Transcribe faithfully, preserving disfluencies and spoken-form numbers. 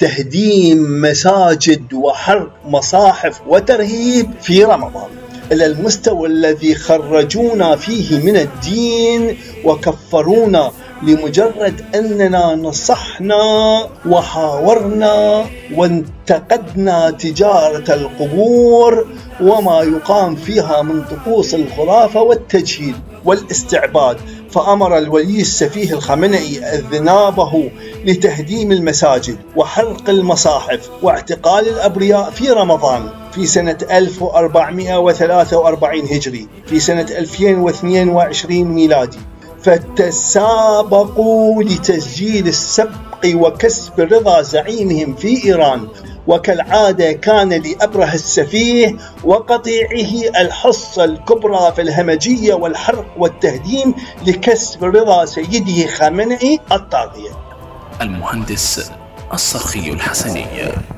تهديم مساجد وحرق مصاحف وترهيب في رمضان إلى المستوى الذي خرجونا فيه من الدين وكفرونا لمجرد أننا نصحنا وحاورنا وانتقدنا تجارة القبور وما يقام فيها من طقوس الخرافة والتجهيل والاستعباد. فأمر الولي السفيه الخامنئي أذنابه لتهديم المساجد وحرق المصاحف واعتقال الأبرياء في رمضان في سنة ألف وأربعمئة وثلاثة وأربعين هجري، في سنة ألفين واثنين وعشرين ميلادي. فتسابقوا لتسجيل السبق وكسب رضا زعيمهم في إيران. وكالعادة كان لأبرهة السفيه وقطيعه الحصة الكبرى في الهمجية والحرق والتهديم لكسب رضا سيده خامنئي الطاغية. المهندس الصرخي الحسني.